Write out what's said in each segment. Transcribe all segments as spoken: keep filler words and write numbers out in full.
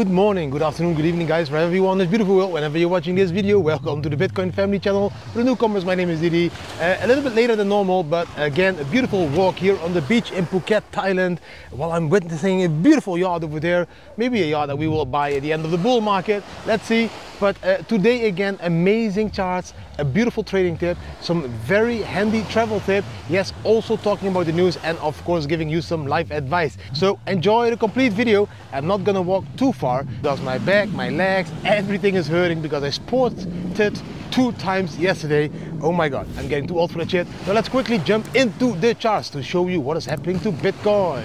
Good morning, good afternoon, good evening guys, wherever you are in this beautiful world, whenever you're watching this video, welcome to the Bitcoin family channel. For the newcomers, my name is Didi. Uh, a little bit later than normal, but again, a beautiful walk here on the beach in Phuket, Thailand, while I'm witnessing a beautiful yard over there, maybe a yard that we will buy at the end of the bull market, let's see. But uh, today again, amazing charts, a beautiful trading tip, some very handy travel tip, yes, also talking about the news and of course giving you some life advice. So enjoy the complete video. I'm not gonna walk too far because my back, my legs, everything is hurting because I sported two times yesterday. Oh my god, I'm getting too old for that shit. So let's quickly jump into the charts to show you what is happening to Bitcoin.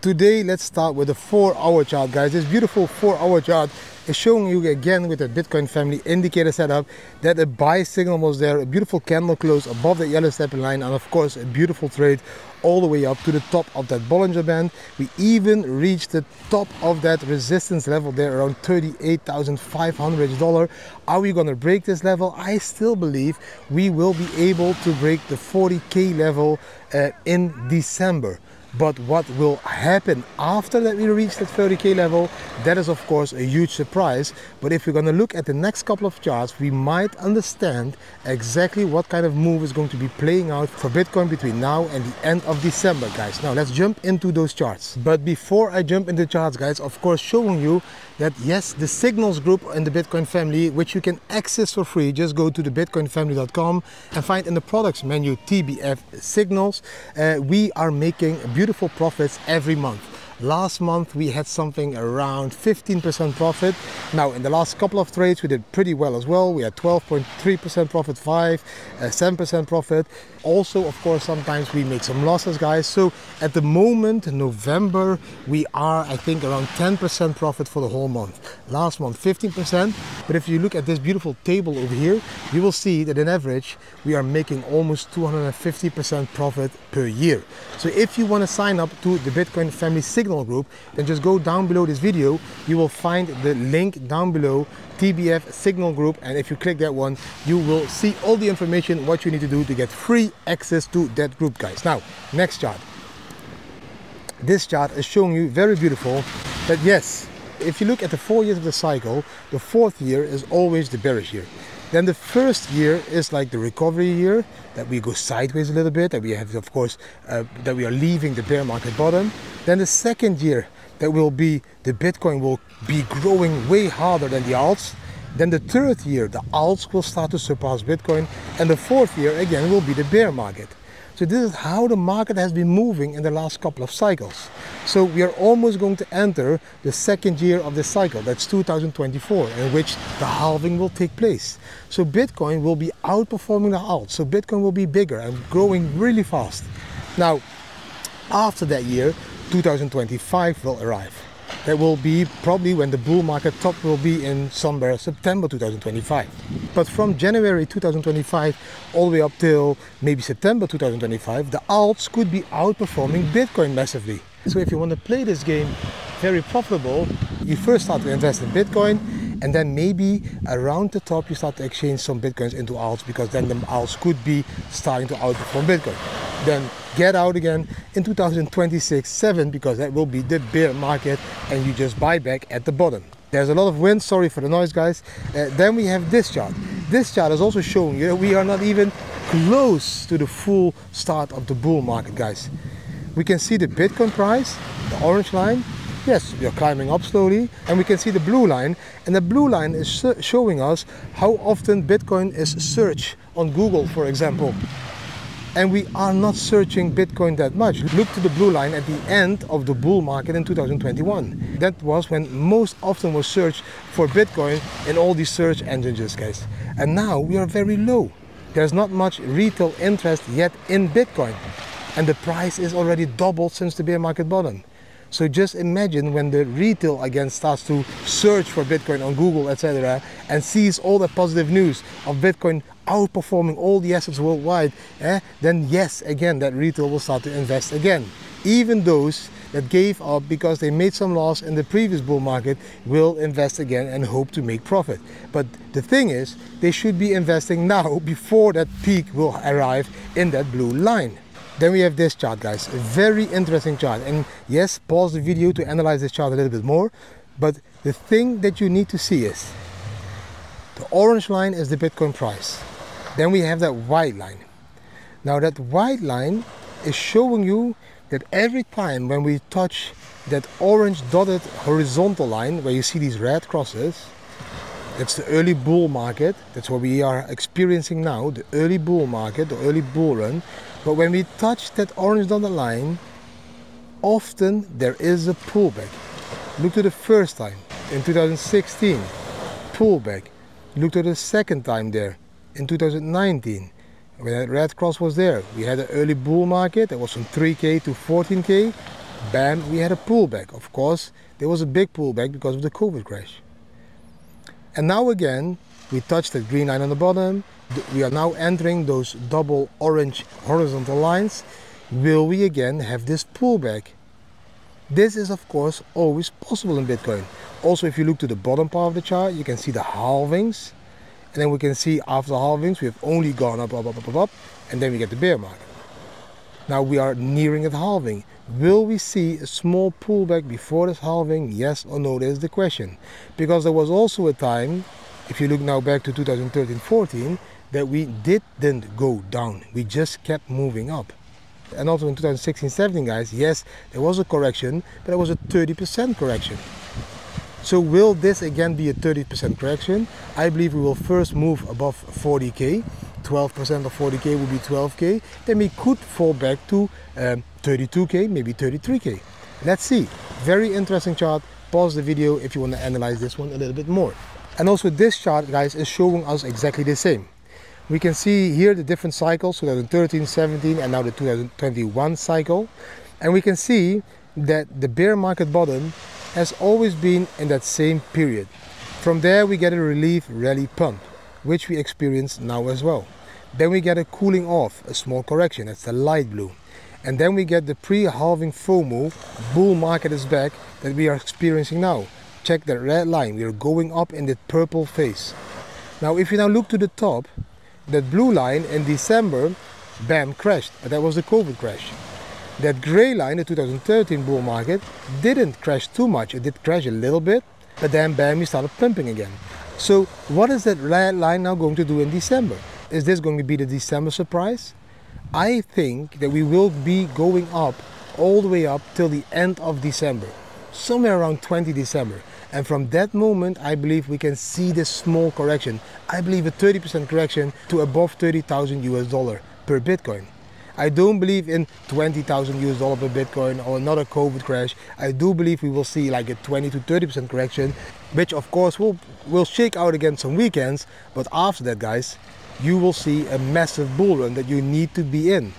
Today, let's start with the four hour chart, guys. This beautiful four hour chart is showing you again with the Bitcoin family indicator setup that a buy signal was there, a beautiful candle close above the yellow stepping line, and of course, a beautiful trade all the way up to the top of that Bollinger Band. We even reached the top of that resistance level there around thirty-eight thousand five hundred dollars. Are we gonna break this level? I still believe we will be able to break the forty K level uh, in December. But what will happen after that we reach that thirty K level, that is of course a huge surprise. But if we're going to look at the next couple of charts, we might understand exactly what kind of move is going to be playing out for Bitcoin between now and the end of December, guys. Now let's jump into those charts. But before I jump into charts, guys, of course showing you that yes, the Signals group in the Bitcoin family, which you can access for free, just go to the bitcoin family dot com and find in the products menu T B F Signals. Uh, we are making a beautiful Beautiful profits every month. Last month we had something around fifteen percent profit. Now in the last couple of trades we did pretty well as well. We had twelve point three percent profit, five, uh, seven percent profit. Also of course sometimes we make some losses, guys. So at the moment November we are I think around ten percent profit for the whole month. Last month fifteen percent. But if you look at this beautiful table over here, you will see that in average we are making almost two hundred fifty percent profit per year. So if you want to sign up to the Bitcoin family signal group, then just go down below this video. You will find the link down below, T B F Signal Group, and if you click that one you will see all the information what you need to do to get free access to that group, guys. Now next chart. This chart is showing you very beautiful that yes, if you look at the four years of the cycle, the fourth year is always the bearish year. Then the first year is like the recovery year, that we go sideways a little bit, that we have of course, uh, that we are leaving the bear market bottom. Then the second year, that will be, the Bitcoin will be growing way harder than the alts. Then the third year, the alts will start to surpass Bitcoin. And the fourth year again will be the bear market. So this is how the market has been moving in the last couple of cycles. So we are almost going to enter the second year of this cycle, that's two thousand twenty-four, in which the halving will take place. So Bitcoin will be outperforming the alt, so Bitcoin will be bigger and growing really fast. Now, after that year, two thousand twenty-five will arrive. That will be probably when the bull market top will be in somewhere September two thousand twenty-five. But from January two thousand twenty-five all the way up till maybe September two thousand twenty-five, the alts could be outperforming Bitcoin massively. So if you want to play this game very profitable, you first start to invest in Bitcoin, and then maybe around the top you start to exchange some Bitcoins into alts, because then the alts could be starting to outperform Bitcoin. Then get out again in two thousand twenty-six, seven, because that will be the bear market, and you just buy back at the bottom. There's a lot of wind, sorry for the noise, guys. Uh, then we have this chart. This chart is also showing you that we are not even close to the full start of the bull market, guys. We can see the Bitcoin price, the orange line. Yes, we are climbing up slowly, and we can see the blue line, and the blue line is showing us how often Bitcoin is searched on Google, for example. And we are not searching Bitcoin that much. Look to the blue line at the end of the bull market in two thousand twenty-one. That was when most often was searched for Bitcoin in all these search engines, guys. And now we are very low. There's not much retail interest yet in Bitcoin. And the price is already doubled since the bear market bottom. So just imagine when the retail again starts to search for Bitcoin on Google, et cetera, and sees all the positive news of Bitcoin outperforming all the assets worldwide, eh? Then yes, again, that retail will start to invest again. Even those that gave up because they made some loss in the previous bull market will invest again and hope to make profit. But the thing is, they should be investing now before that peak will arrive in that blue line. Then we have this chart, guys, a very interesting chart. And yes, pause the video to analyze this chart a little bit more. But the thing that you need to see is the orange line is the Bitcoin price. Then we have that white line. Now that white line is showing you that every time when we touch that orange dotted horizontal line where you see these red crosses, that's the early bull market. That's what we are experiencing now, the early bull market, the early bull run. But when we touch that orange dotted line, often there is a pullback. Look to the first time in two thousand sixteen, pullback. Look to the second time there in two thousand nineteen, when that red cross was there. We had an early bull market that was from three K to fourteen K. Bam, we had a pullback. Of course, there was a big pullback because of the COVID crash. And now again, we touched that green line on the bottom. We are now entering those double orange horizontal lines. Will we again have this pullback? This is of course always possible in Bitcoin. Also, if you look to the bottom part of the chart, you can see the halvings. And then we can see after halvings, we have only gone up, up, up, up, up, up. And then we get the bear market. Now we are nearing at halving. Will we see a small pullback before this halving? Yes or no, that is the question. Because there was also a time, if you look now back to two thousand thirteen fourteen, that we didn't go down. We just kept moving up. And also in two thousand sixteen seventeen, guys, yes, there was a correction, but it was a thirty percent correction. So will this again be a thirty percent correction? I believe we will first move above forty K. twelve percent of forty K will be twelve K. Then we could fall back to um, thirty-two K, maybe thirty-three K. Let's see. Very interesting chart. Pause the video if you want to analyze this one a little bit more. And also this chart, guys, is showing us exactly the same. We can see here the different cycles, twenty thirteen seventeen and now the two thousand twenty-one cycle. And we can see that the bear market bottom has always been in that same period. From there we get a relief rally pump, which we experience now as well. Then we get a cooling off, a small correction, that's the light blue. And then we get the pre-halving FOMO, bull market is back, that we are experiencing now. Check that red line, we are going up in the purple phase. Now if you now look to the top, that blue line in December, bam, crashed. That was the COVID crash. That gray line, the two thousand thirteen bull market, didn't crash too much. It did crash a little bit, but then bam, we started pumping again. So what is that red line now going to do in December? Is this going to be the December surprise? I think that we will be going up all the way up till the end of December, somewhere around the twentieth of December. And from that moment, I believe we can see this small correction. I believe a thirty percent correction to above thirty thousand US dollar per Bitcoin. I don't believe in twenty thousand US dollar per Bitcoin or another COVID crash. I do believe we will see like a twenty to thirty percent correction, which of course will, will shake out again some weekends. But after that, guys, you will see a massive bull run that you need to be in.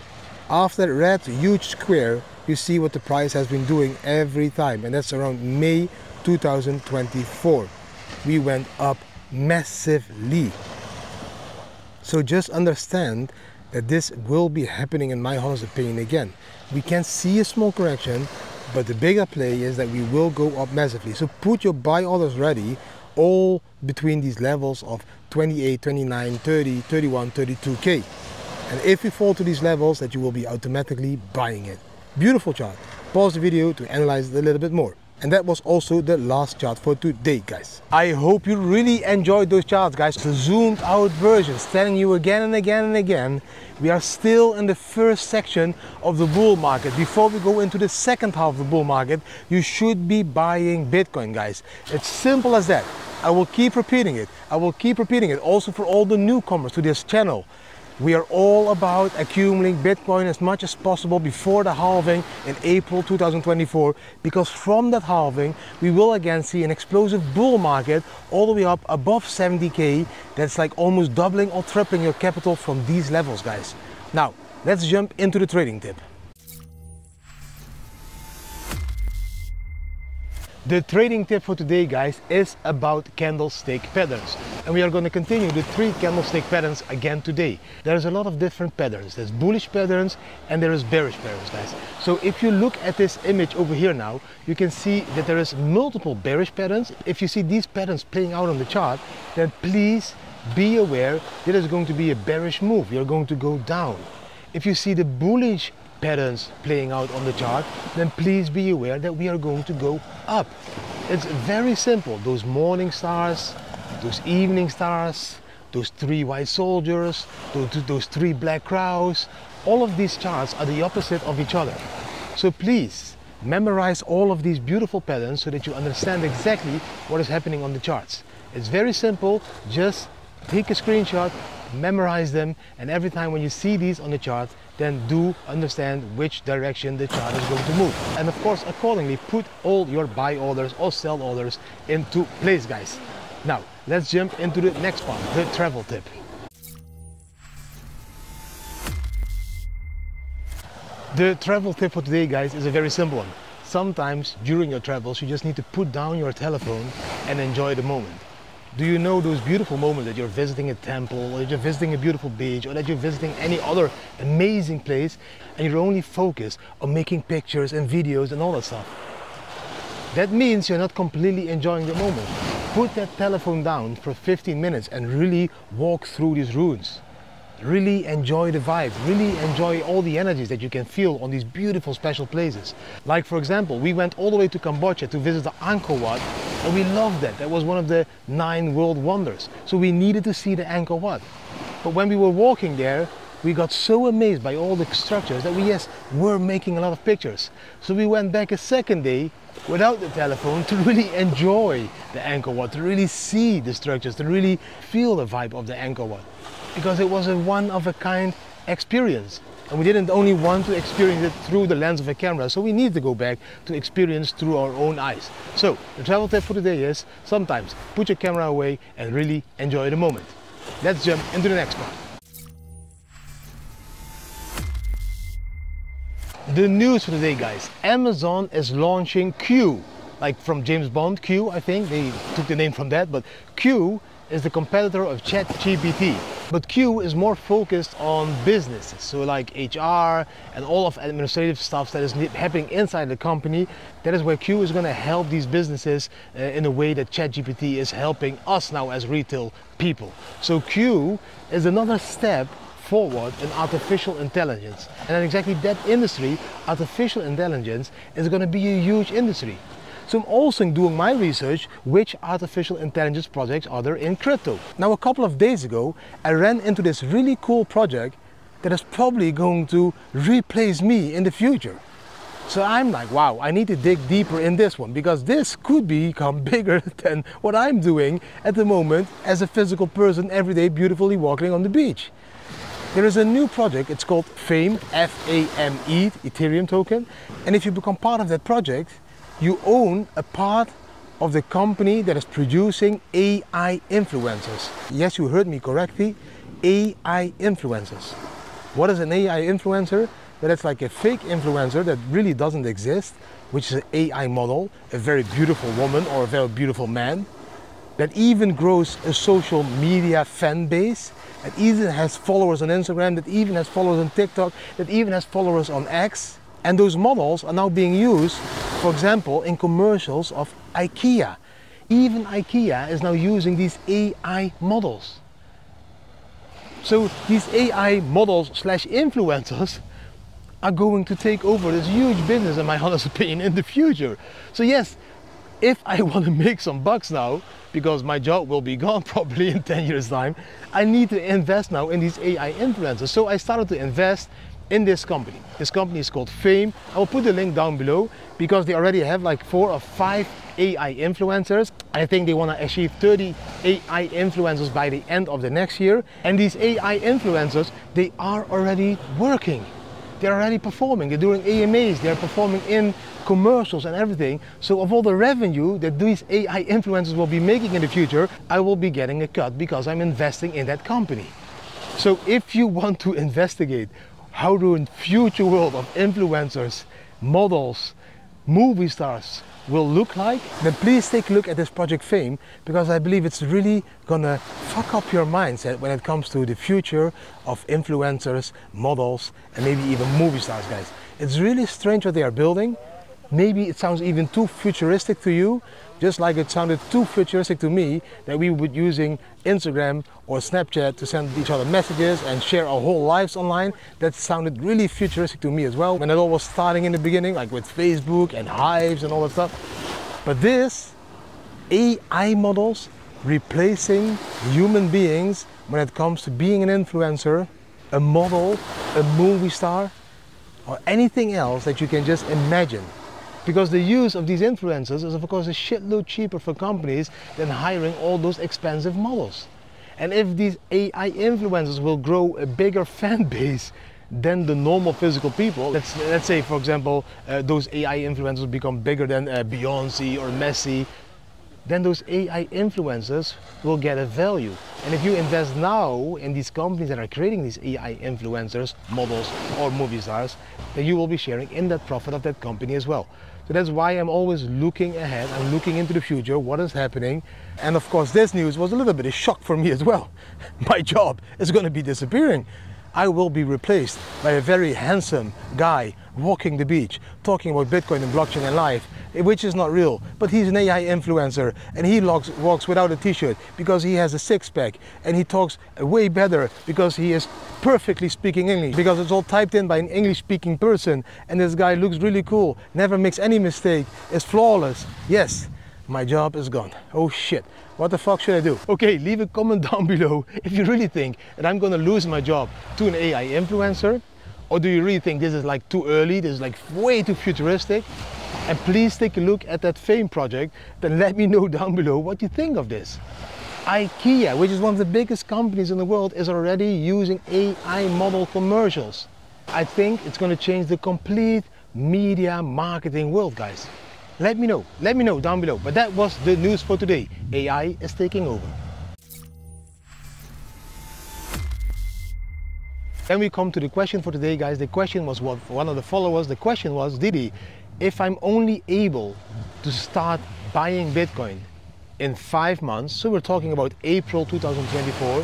After that red huge square, you see what the price has been doing every time. And that's around May two thousand twenty-four. We went up massively. So just understand that this will be happening, in my honest opinion, again. We can see a small correction, but the bigger play is that we will go up massively. So put your buy orders ready, all between these levels of twenty-eight, twenty-nine, thirty, thirty-one, thirty-two K. And if you fall to these levels, that you will be automatically buying it. Beautiful chart. Pause the video to analyze it a little bit more. And that was also the last chart for today, guys. I hope you really enjoyed those charts, guys. The zoomed out versions, telling you again and again and again, we are still in the first section of the bull market. Before we go into the second half of the bull market, you should be buying Bitcoin, guys. It's simple as that. I will keep repeating it. I will keep repeating it also for all the newcomers to this channel. We are all about accumulating Bitcoin as much as possible before the halving in April two thousand twenty-four, because from that halving we will again see an explosive bull market all the way up above seventy K. That's like almost doubling or tripling your capital from these levels, guys. Now let's jump into the trading tip. The trading tip for today, guys, is about candlestick patterns. And we are going to continue the three candlestick patterns again today. There's a lot of different patterns. There's bullish patterns and there is bearish patterns, guys. So if you look at this image over here now, you can see that there is multiple bearish patterns. If you see these patterns playing out on the chart, then please be aware that it's going to be a bearish move. You're going to go down. If you see the bullish patterns playing out on the chart, then please be aware that we are going to go up. It's very simple. Those morning stars, those evening stars, those three white soldiers, those, those three black crows, all of these charts are the opposite of each other. So please memorize all of these beautiful patterns so that you understand exactly what is happening on the charts. It's very simple. Just take a screenshot, memorize them, and every time when you see these on the chart, then do understand which direction the chart is going to move. And of course, accordingly, put all your buy orders or sell orders into place, guys. Now, let's jump into the next part, the travel tip. The travel tip for today, guys, is a very simple one. Sometimes during your travels, you just need to put down your telephone and enjoy the moment. Do you know those beautiful moments that you're visiting a temple, or that you're visiting a beautiful beach, or that you're visiting any other amazing place, and you're only focused on making pictures and videos and all that stuff? That means you're not completely enjoying the moment. Put that telephone down for fifteen minutes and really walk through these ruins. Really enjoy the vibe, really enjoy all the energies that you can feel on these beautiful special places. Like for example, we went all the way to Cambodia to visit the Angkor Wat, and we loved that. That was one of the nine world wonders. So we needed to see the Angkor Wat. But when we were walking there, we got so amazed by all the structures that we, yes, were making a lot of pictures. So we went back a second day without the telephone to really enjoy the Angkor Wat, to really see the structures, to really feel the vibe of the Angkor Wat. Because it was a one-of-a-kind experience. And we didn't only want to experience it through the lens of a camera, so we need to go back to experience through our own eyes. So, the travel tip for today is, sometimes put your camera away and really enjoy the moment. Let's jump into the next part. The news for today, guys. Amazon is launching Q. Like from James Bond, Q, I think. They took the name from that, but Q is the competitor of ChatGPT. But Q is more focused on businesses, so like H R and all of administrative stuff that is happening inside the company. That is where Q is going to help these businesses uh, in a way that ChatGPT is helping us now as retail people. So Q is another step forward in artificial intelligence. And in exactly that industry, artificial intelligence is going to be a huge industry. So I'm also doing my research, which artificial intelligence projects are there in crypto. Now, a couple of days ago, I ran into this really cool project that is probably going to replace me in the future. So I'm like, wow, I need to dig deeper in this one, because this could become bigger than what I'm doing at the moment as a physical person every day, beautifully walking on the beach. There is a new project, it's called FAME, F A M E, Ethereum token. And if you become part of that project, you own a part of the company that is producing A I influencers. Yes, you heard me correctly, A I influencers. What is an A I influencer? That it's like a fake influencer that really doesn't exist, which is an A I model, a very beautiful woman or a very beautiful man, that even grows a social media fan base, that even has followers on Instagram, that even has followers on TikTok, that even has followers on X. And those models are now being used, for example, in commercials of IKEA. Even IKEA is now using these A I models. So these A I models slash influencers are going to take over this huge business, in my honest opinion, in the future. So yes, if I want to make some bucks now, because my job will be gone probably in ten years time, I need to invest now in these A I influencers. So I started to invest in this company. This company is called FAME. I will put the link down below, because they already have like four or five A I influencers. I think they want to achieve thirty A I influencers by the end of the next year. And these A I influencers, they are already working. They're already performing. They're doing A M As. They're performing in commercials and everything. So of all the revenue that these A I influencers will be making in the future, I will be getting a cut because I'm investing in that company. So if you want to investigate how the future world of influencers, models, movie stars will look like, then please take a look at this project FAME, because I believe it's really gonna fuck up your mindset when it comes to the future of influencers, models, and maybe even movie stars, guys. It's really strange what they are building, Maybe it sounds even too futuristic to you, just like it sounded too futuristic to me that we would be using Instagram or Snapchat to send each other messages and share our whole lives online. That sounded really futuristic to me as well when it all was starting in the beginning, like with Facebook and Hives and all that stuff. But this, A I models replacing human beings when it comes to being an influencer, a model, a movie star, or anything else that you can just imagine. Because the use of these influencers is of course a shitload cheaper for companies than hiring all those expensive models. And if these A I influencers will grow a bigger fan base than the normal physical people, let's, let's say for example uh, those A I influencers become bigger than uh, Beyonce or Messi, then those A I influencers will get a value. And if you invest now in these companies that are creating these A I influencers, models or movie stars, then you will be sharing in that profit of that company as well. So that's why I'm always looking ahead, I'm looking into the future, what is happening. And of course this news was a little bit of a shock for me as well. My job is going to be disappearing. I will be replaced by a very handsome guy walking the beach, talking about Bitcoin and blockchain and life, which is not real, but he's an A I influencer and he walks, walks without a t-shirt because he has a six-pack, and he talks way better because he is perfectly speaking English, because it's all typed in by an English-speaking person, and this guy looks really cool, never makes any mistake, is flawless. Yes, my job is gone. Oh shit, what the fuck should I do? Okay, leave a comment down below if you really think that I'm gonna lose my job to an A I influencer, or do you really think this is like too early, this is like way too futuristic? And please take a look at that FAME project, then let me know down below what you think of this. IKEA, which is one of the biggest companies in the world, is already using A I model commercials. I think it's going to change the complete media marketing world, guys. Let me know, let me know down below. But that was the news for today. A I is taking over. Then we come to the question for today, guys. The question was, what, for one of the followers, the question was, Didi, if I'm only able to start buying Bitcoin in five months, so we're talking about April two thousand twenty-four,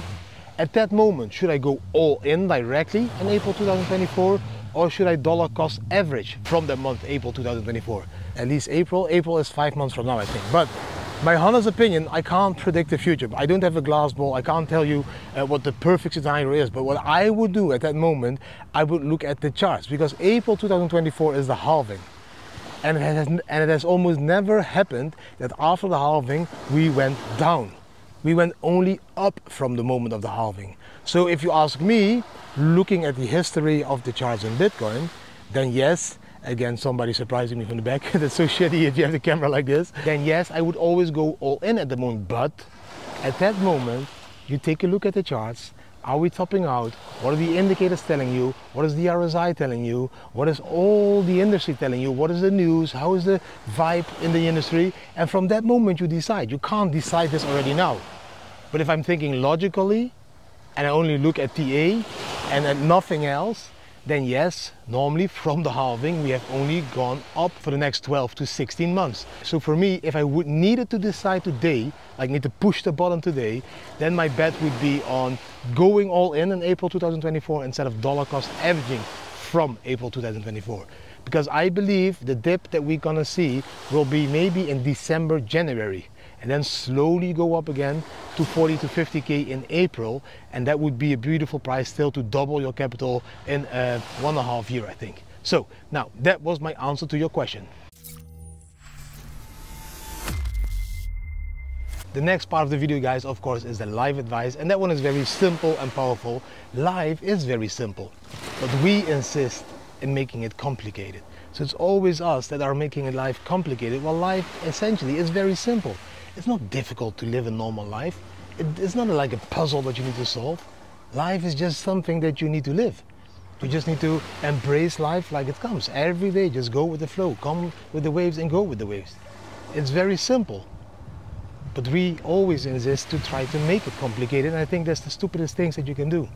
at that moment, should I go all in directly in April two thousand twenty-four, or should I dollar cost average from that month, April two thousand twenty-four? At least April, April is five months from now, I think. But my honest opinion, I can't predict the future. I don't have a glass ball. I can't tell you uh, what the perfect scenario is. But what I would do at that moment, I would look at the charts, because April two thousand twenty-four is the halving. And it, has, and it has almost never happened that after the halving, we went down. We went only up from the moment of the halving. So if you ask me, looking at the history of the charts in Bitcoin, then yes, again, somebody surprising me from the back, that's so shitty if you have the camera like this, then yes, I would always go all in at the moment. But at that moment, you take a look at the charts. Are we topping out? What are the indicators telling you? What is the R S I telling you? What is all the industry telling you? What is the news? How is the vibe in the industry? And from that moment you decide. You can't decide this already now. But if I'm thinking logically, and I only look at T A and at nothing else, then yes, normally from the halving we have only gone up for the next twelve to sixteen months. So for me, if I would needed to decide today, I need to push the button today, then my bet would be on going all in in April two thousand twenty-four instead of dollar cost averaging from April two thousand twenty-four. Because I believe the dip that we're gonna see will be maybe in December, January, and then slowly go up again to forty to fifty K in April, and that would be a beautiful price still to double your capital in uh, one and a half year, I think. So now that was my answer to your question. The next part of the video, guys, of course, is the life advice, and that one is very simple and powerful. Life is very simple, but we insist in making it complicated. So it's always us that are making life complicated, while life essentially is very simple. It's not difficult to live a normal life. It, it's not like a puzzle that you need to solve. Life is just something that you need to live. You just need to embrace life like it comes. Every day, just go with the flow, come with the waves and go with the waves. It's very simple. But we always insist to try to make it complicated, and I think that's the stupidest things that you can do.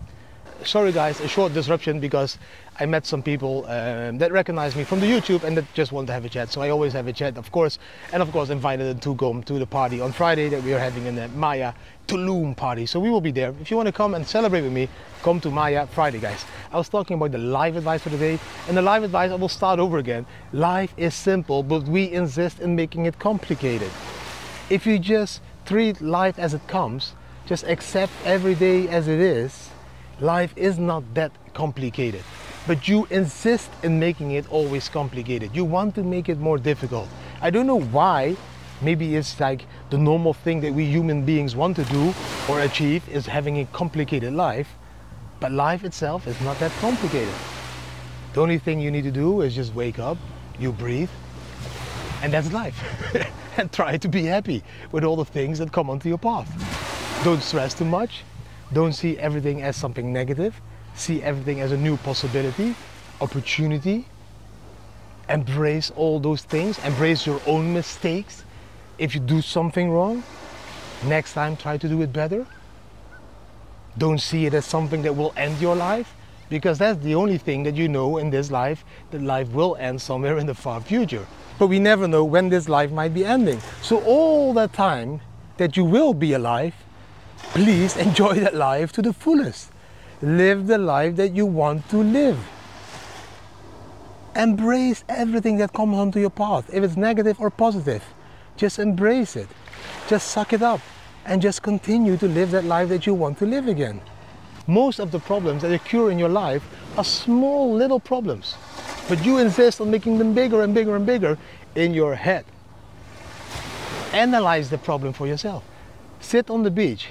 sorry guys, a short disruption because I met some people um, that recognized me from the YouTube and that just wanted to have a chat. So I always have a chat, of course, and of course invited them to come to the party on Friday that we are having in the Maya Tulum party. So we will be there. If you want to come and celebrate with me, come to Maya Friday, guys. I was talking about the life advice for today, and the life advice I will start over again. Life is simple, but we insist in making it complicated. If you just treat life as it comes, just accept every day as it is, life is not that complicated. But you insist in making it always complicated. You want to make it more difficult. I don't know why. Maybe it's like the normal thing that we human beings want to do or achieve is having a complicated life, but life itself is not that complicated. The only thing you need to do is just wake up, you breathe, and that's life. And try to be happy with all the things that come onto your path. Don't stress too much. Don't see everything as something negative. See everything as a new possibility, opportunity. Embrace all those things. Embrace your own mistakes. If you do something wrong, next time try to do it better. Don't see it as something that will end your life, because that's the only thing that you know in this life, that life will end somewhere in the far future. But we never know when this life might be ending. So all that time that you will be alive, please enjoy that life to the fullest. Live the life that you want to live. Embrace everything that comes onto your path, if it's negative or positive. Just embrace it. Just suck it up and just continue to live that life that you want to live again. Most of the problems that occur in your life are small little problems, but you insist on making them bigger and bigger and bigger in your head. Analyze the problem for yourself. Sit on the beach.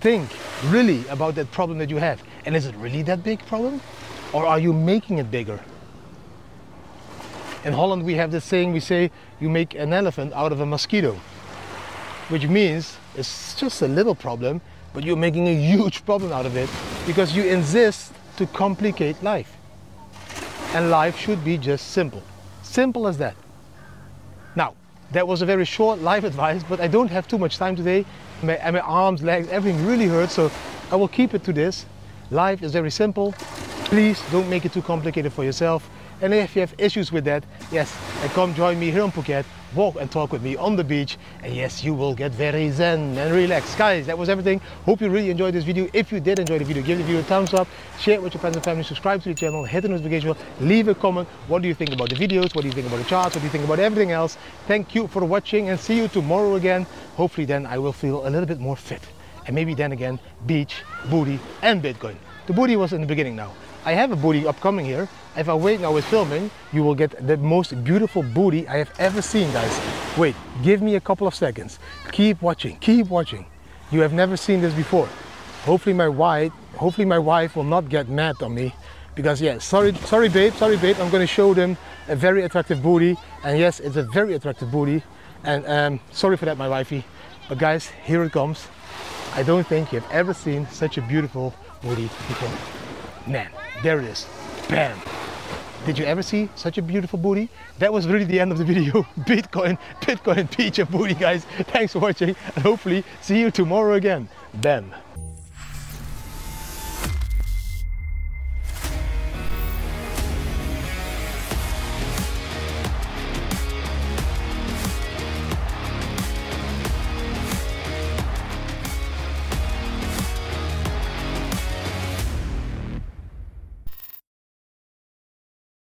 Think really about that problem that you have. And is it really that big problem? Or are you making it bigger? In Holland we have this saying, we say, you make an elephant out of a mosquito. Which means it's just a little problem, but you're making a huge problem out of it because you insist to complicate life. And life should be just simple. Simple as that. Now, that was a very short life advice, but I don't have too much time today. My, my arms, legs, everything really hurts, so I will keep it to this. Life is very simple. Please don't make it too complicated for yourself. And if you have issues with that, yes, and come join me here on Phuket, walk and talk with me on the beach, and yes, you will get very zen and relaxed. Guys, that was everything. Hope you really enjoyed this video. If you did enjoy the video, give the video a thumbs up, share it with your friends and family, subscribe to the channel, hit the notification bell, leave a comment. What do you think about the videos? What do you think about the charts? What do you think about everything else? Thank you for watching and see you tomorrow again. Hopefully then I will feel a little bit more fit. And maybe then again, beach, booty, and Bitcoin. The booty was in the beginning now. I have a booty upcoming here. If I wait now with filming, you will get the most beautiful booty I have ever seen, guys. Wait, give me a couple of seconds. Keep watching, keep watching. You have never seen this before. Hopefully my wife, hopefully my wife will not get mad on me because yeah, sorry, sorry babe, sorry babe, I'm gonna show them a very attractive booty. And yes, it's a very attractive booty. And um, sorry for that, my wifey. But guys, here it comes. I don't think you've ever seen such a beautiful booty before. Man, there it is, bam. Did you ever see such a beautiful booty? That was really the end of the video. Bitcoin, Bitcoin, peach and booty, guys. Thanks for watching and hopefully see you tomorrow again. Bam.